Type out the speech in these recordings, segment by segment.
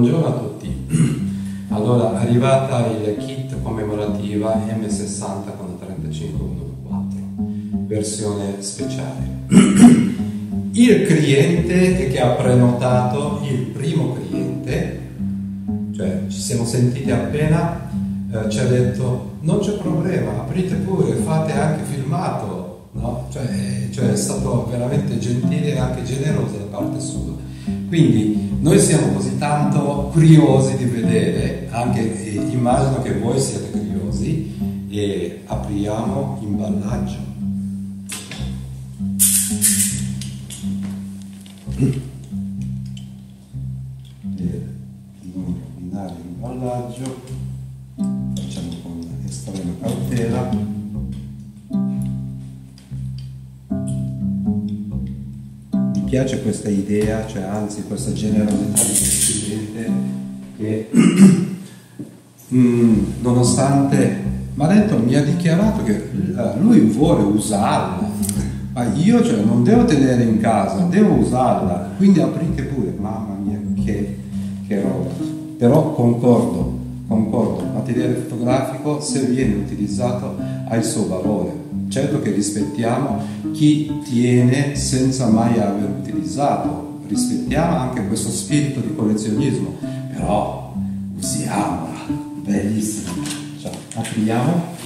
Buongiorno a tutti. Allora, arrivata il kit commemorativa M60 con 35-4, versione speciale. Il cliente che ha prenotato, il primo cliente, cioè ci siamo sentiti appena, ci ha detto non c'è problema, aprite pure, fate anche filmato, no? Cioè è stato veramente gentile e anche generoso da parte sua. Quindi noi siamo così tanto curiosi di vedere, anche immagino che voi siate curiosi, e apriamo l'imballaggio. Non rovinare l'imballaggio, facciamo con estrema cautela. Mi piace questa idea, cioè anzi questa generosità di cliente che nonostante Maretto mi ha dichiarato che lui vuole usarla, ma io cioè non devo tenere in casa, devo usarla, quindi aprite pure, mamma mia che roba. Però concordo, il materiale fotografico, se viene utilizzato, ha il suo valore. Certo che rispettiamo chi tiene senza mai aver utilizzato, rispettiamo anche questo spirito di collezionismo, però usiamola, bellissima. Ciao, apriamo.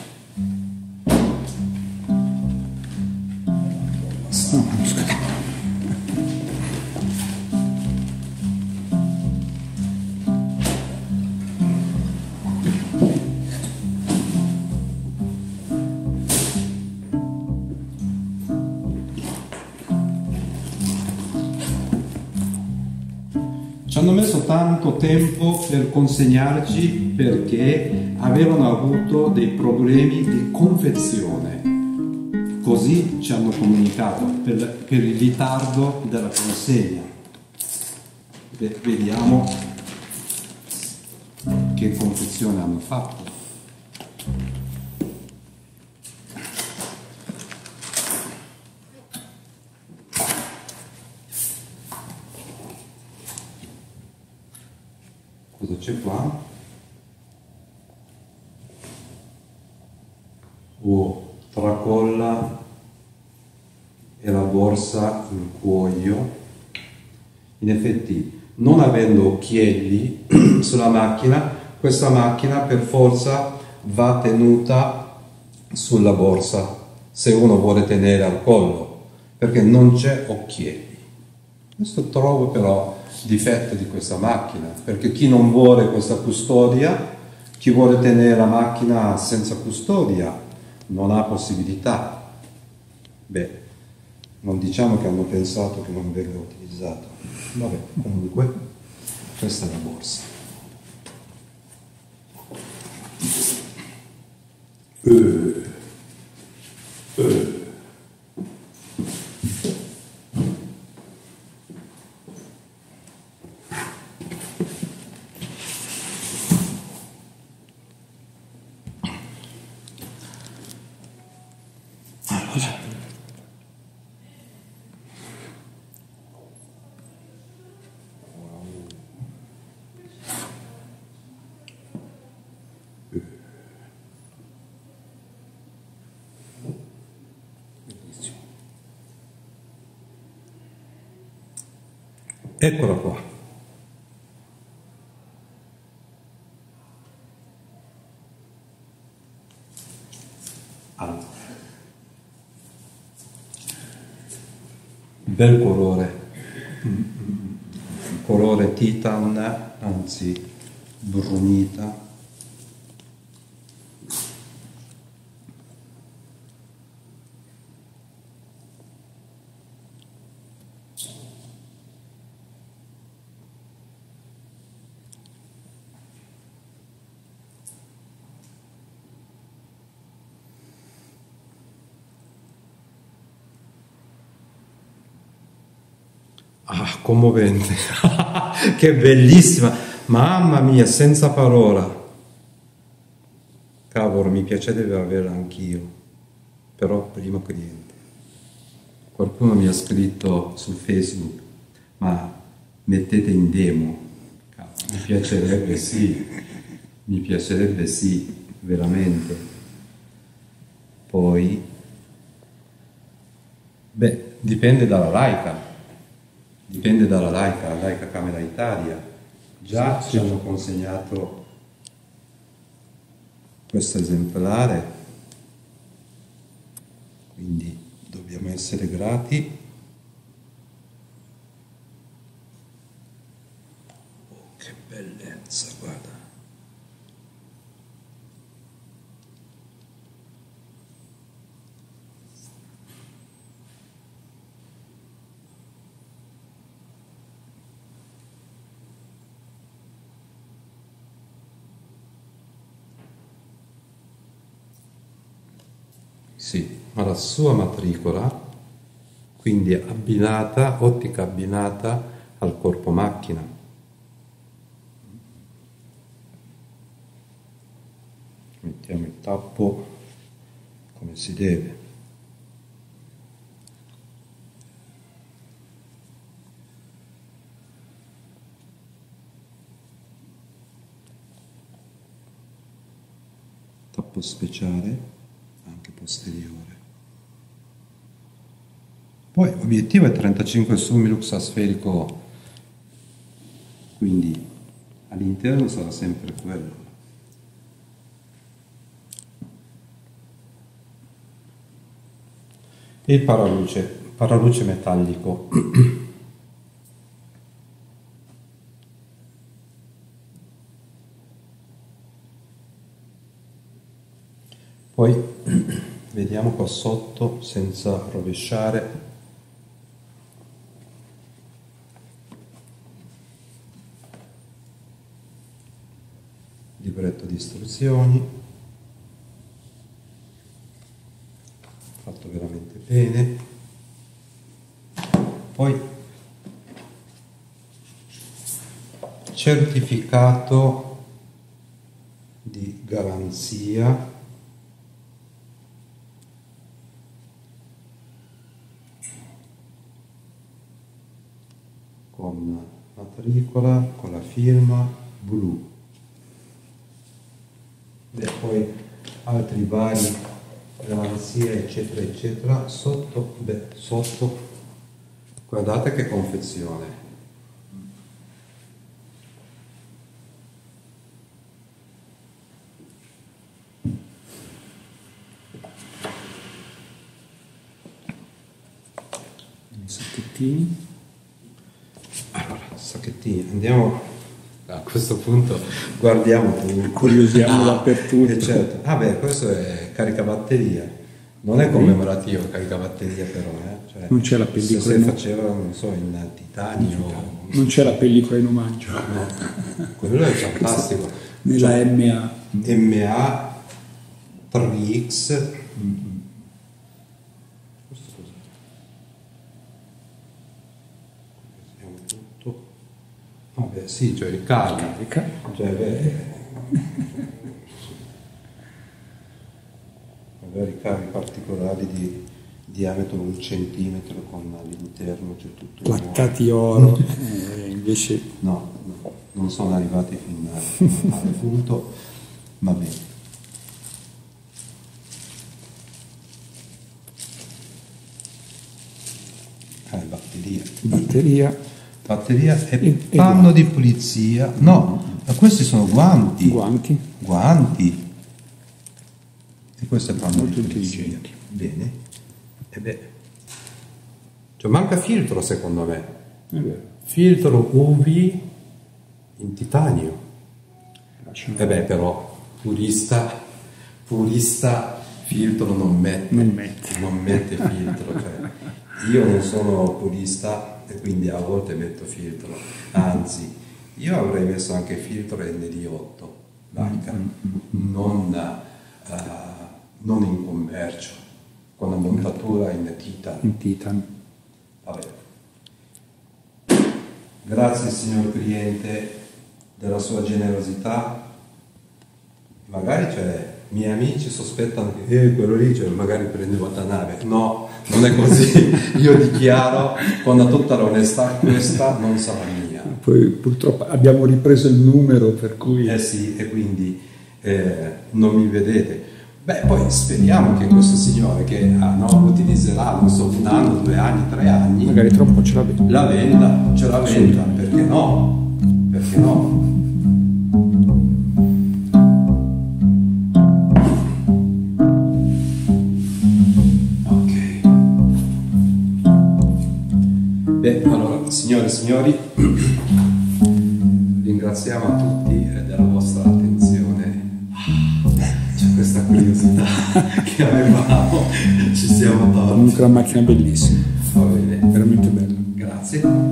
Ci hanno messo tanto tempo per consegnarci perché avevano avuto dei problemi di confezione, così ci hanno comunicato per il ritardo della consegna. Vediamo che confezione hanno fatto. Cosa c'è qua? Tracolla e la borsa in cuoio. In effetti, non avendo occhielli sulla macchina, questa macchina per forza va tenuta sulla borsa se uno vuole tenere al collo, perché non c'è occhielli. Questo trovo però difetto di questa macchina, perché chi non vuole questa custodia, chi vuole tenere la macchina senza custodia, non ha possibilità. Beh, non diciamo che hanno pensato che non venga utilizzato. Vabbè, comunque questa è la borsa. Eccola qua. Allora, bel colore, colore titan, anzi brunita. Ah, commovente, che bellissima, mamma mia, senza parola. Cavolo, mi piacerebbe averla anch'io, però primo cliente. Qualcuno mi ha scritto su Facebook, ma mettete in demo. Cavolo. mi piacerebbe sì, veramente. Poi, beh, dipende dalla Leica, la Leica Camera Italia. Già ci hanno consegnato questo esemplare, quindi dobbiamo essere grati. Oh, che bellezza, guarda. Sì, ma la sua matricola, quindi abbinata, ottica abbinata al corpo macchina. Mettiamo il tappo come si deve. Tappo speciale anche posteriore. Poi obiettivo è 35 Summilux a sferico, quindi all'interno sarà sempre quello. E il paraluce metallico. Poi vediamo qua sotto, senza rovesciare. Libretto di istruzioni, fatto veramente bene. Poi certificato di garanzia. Con matricola, con la firma blu, e poi altri vari garanzie eccetera eccetera sotto. Beh, sotto guardate che confezione, i sacchettini. Andiamo a questo punto, guardiamo, curiosiamo dappertutto. E certo. Ah beh, questo è caricabatteria, non è commemorativo caricabatteria però, cioè, non c'è la pellicola, se faceva, non so, in titanio, non c'è la pellicola in omaggio, no. Quello è fantastico. Nella cioè, MA 3X. Vabbè, sì, cioè ricarica, ricavi particolari di diametro 1 centimetro, con all'interno c'è tutto placcati oro. Invece no, non sono arrivati fin al punto, va bene. Batteria e panno di pulizia. No, ma questi sono guanti, e questo è panno molto di pulizia. Bene. E beh, cioè manca filtro, secondo me. Filtro UV in titanio. E beh, però purista filtro non mette filtro, cioè, io non sono purista e quindi a volte metto filtro, anzi io avrei messo anche filtro ND8 Leica, non in commercio, con la montatura in titan. Vabbè. Grazie signor cliente della sua generosità. Magari cioè, i miei amici sospettano che quello lì cioè, magari prende Watanabe. No, non è così. Io dichiaro con tutta l'onestà, questa non sarà mia. poi purtroppo abbiamo ripreso il numero, per cui... Eh sì, e quindi non mi vedete. Beh, poi speriamo che questo signore che utilizzerà, non so, 1 anno, 2 anni, 3 anni... Magari troppo ce la venda. La venda, ce la venda, perché no? Perché no? Beh, allora, signore e signori, ringraziamo a tutti della vostra attenzione. C'è questa curiosità che avevamo, ci siamo tolti. Comunque la macchina è bellissima. Va bene. Veramente bella. Grazie.